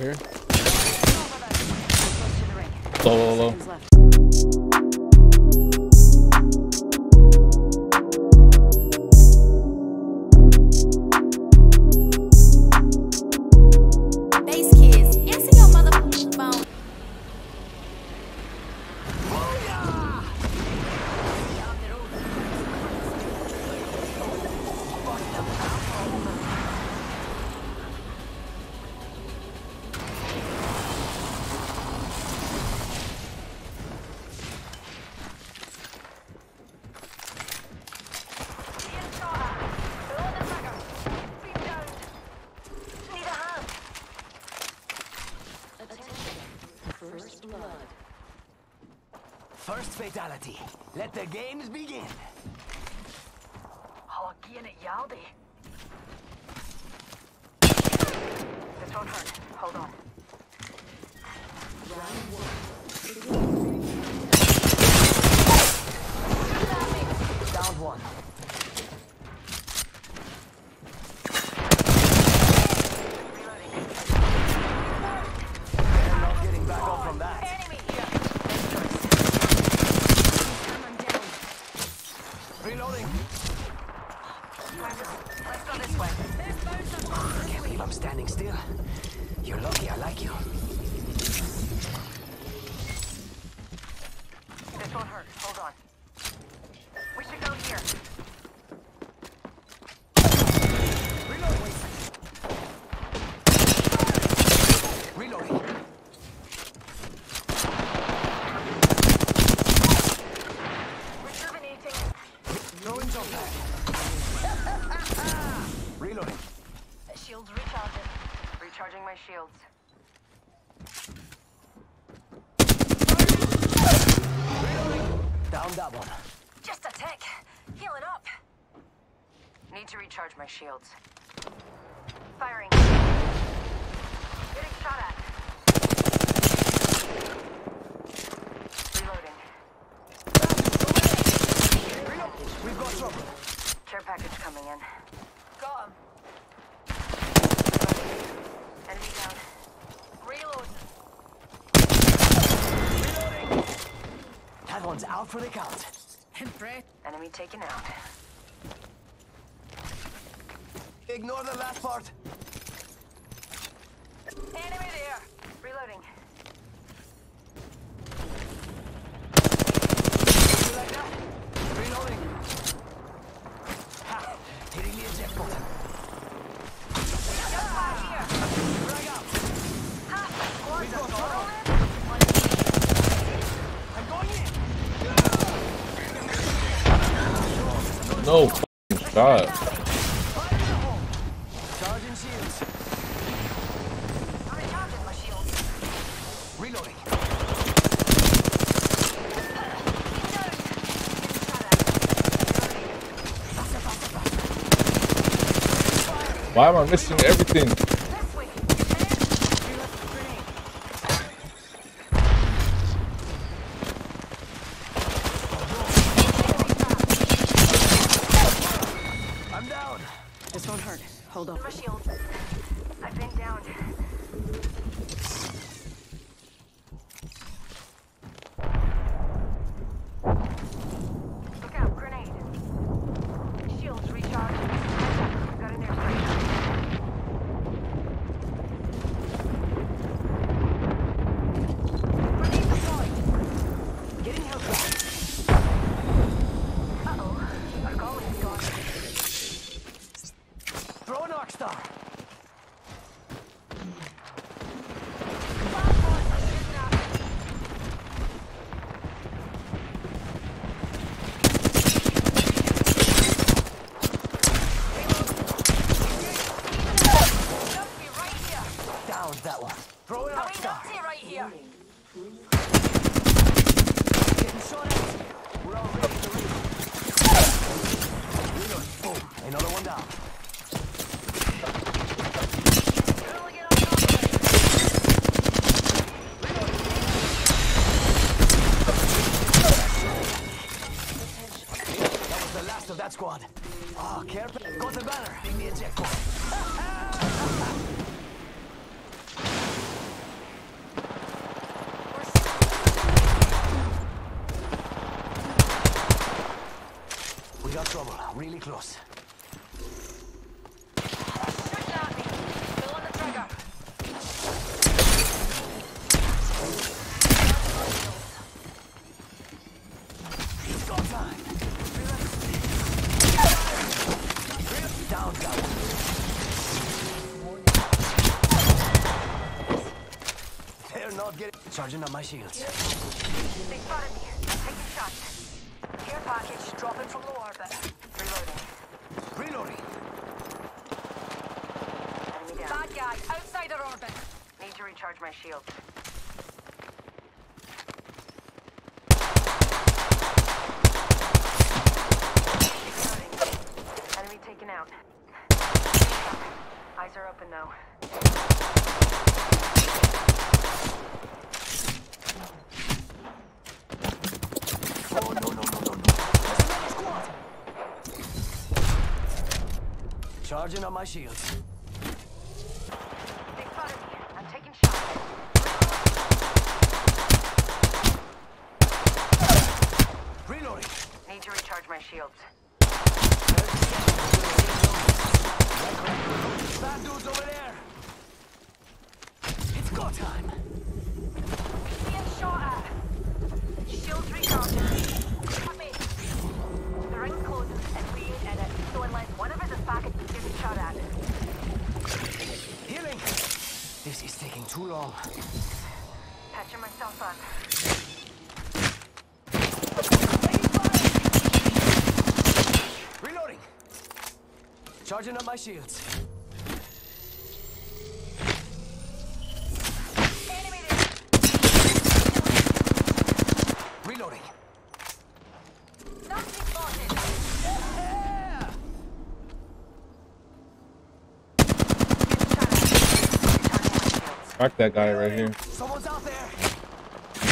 Right here. Low, low, low. Base kids, answer your motherfucking phone. First blood. First fatality. Let the games begin. This won't hurt. Hold on. Round one. Down one. I'm standing still. You're lucky I like you. This won't hurt. Hold on. We should go here. Reloading. Reloading. Rejuvenating. No one's on that. Reloading. Shields recharging. Recharging my shields. Reloading. Down that one. Just a tick. Healing up. Need to recharge my shields. Firing. Getting shot at. Reloading. Reloading. We've got trouble. Care package coming in. Got him. Enemy down. Reload. Reloading. That one's out for the count. Enemy taken out. Ignore the last part. Enemy there. Reloading. Like that. Reloading. Ha! Hitting the eject button. No f***ing shot. Charging shields. I'm recharging my shields. Reloading. Why am I missing everything? This won't hurt. Hold on. My shield. I've been down. Look out, grenade. Shields recharged. Got an airstrike. Grenade deployed. Getting help. Uh-oh. Our goal is gone. Star. Down that one. Throw it up, Star. Right here. Getting shot at. We're all ready to reload. Boom. Another one down. Of that squad. Oh, careful. Got the banner. Give me a check. getting close. Charging up my shields. They spotted me. I'm taking shots. Care package dropping from the orbit. Reloading. Enemy down. Bad guy outside our orbit. Need to recharge my shield. Enemy taken out. Eyes are open though. Charging on my shield. They spotted me. I'm taking shots. Reloading. Need to recharge my shields. Bad dudes over there. It's go time. Being shot at. Shields recharged. The ring closes and we ain't in it. So unless one of us is back, shot at. Healing! This is taking too long. Patching myself up. Reloading! Charging up my shields. Animated! Reloading. Nothing spotted! Mark that guy right here. Someone's out there.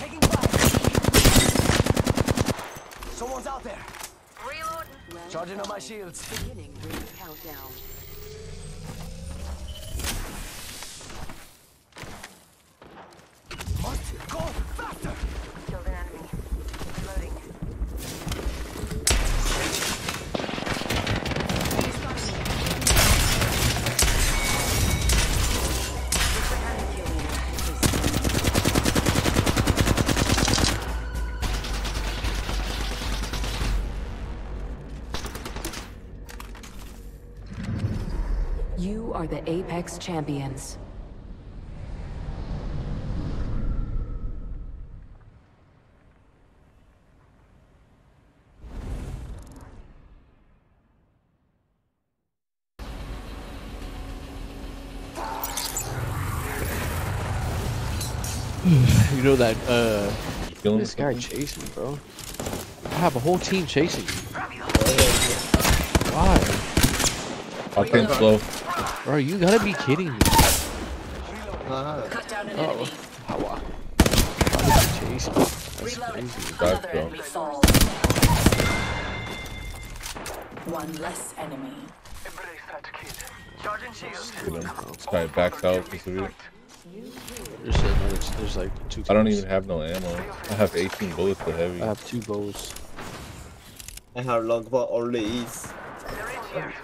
Taking fire. Someone's out there. Reloading. Charging on my shields. Beginning ring countdown. Must go faster. Killed an enemy. Reloading. You are the Apex champions. You know that, this guy chasing me, bro. I have a whole team chasing me. Why? I think slow. Bro, you gotta be kidding me. Cut down an enemy. How chasing? Another enemy falls. One less enemy. Embrace that kid. Charging shield. This guy backs out. There's like two. I don't even have no ammo. I have 18 bullets for heavy. I have 2 bullets. I have logbot only ease. They're in here.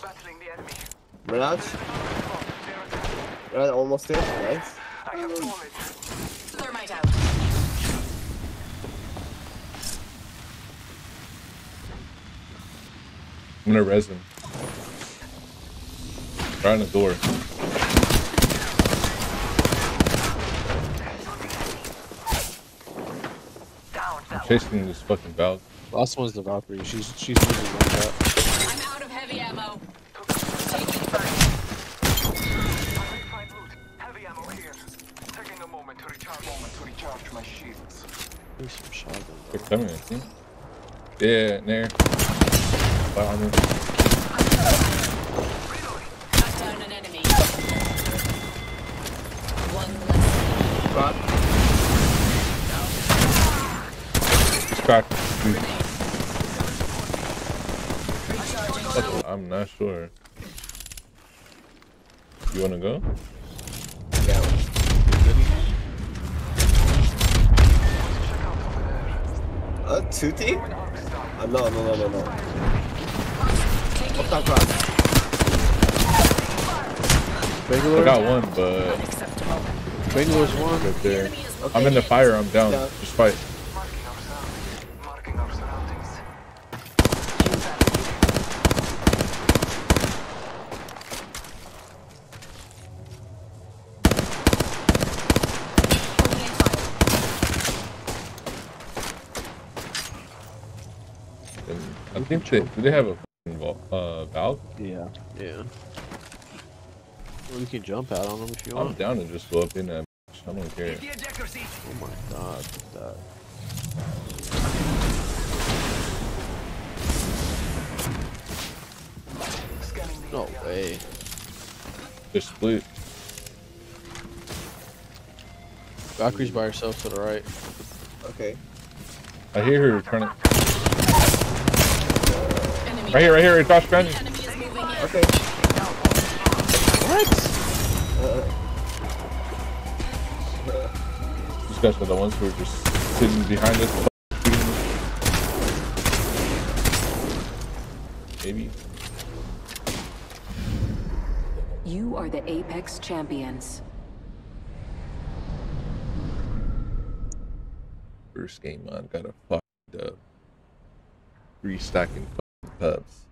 Battling the enemy. We're almost there, right? I have fallen. Thermite out. I'm gonna res him. Right on the door. I'm chasing this fucking Valk. Last one's the Valkyrie. She's really like that. Heavy ammo. Taking fire. Heavy ammo here. Taking a moment to recharge. My shields. There's some shotgun. They're coming, I think. Yeah, there. Fire armor. Cut down an enemy. One less. Crack. I'm not sure. You wanna go? Yeah. Two team? No. Up top cross. Bangalore? I got one, but... Bangalore's one right there. Okay. I'm in the fire, I'm down. Yeah. Just fight. I think they, do they have a valve? Yeah. Yeah. Well, you can jump out on them if you want. I'm down to just go up in that. I don't care. Oh my god, that. No way. They're split. Valkyrie's by herself to the right. Okay. I hear her turning. Right here, across ground. Okay. What? These guys are the ones who are just sitting behind us. Maybe. You are the Apex champions. First game on, got a fucked up. Restacking. Pubs.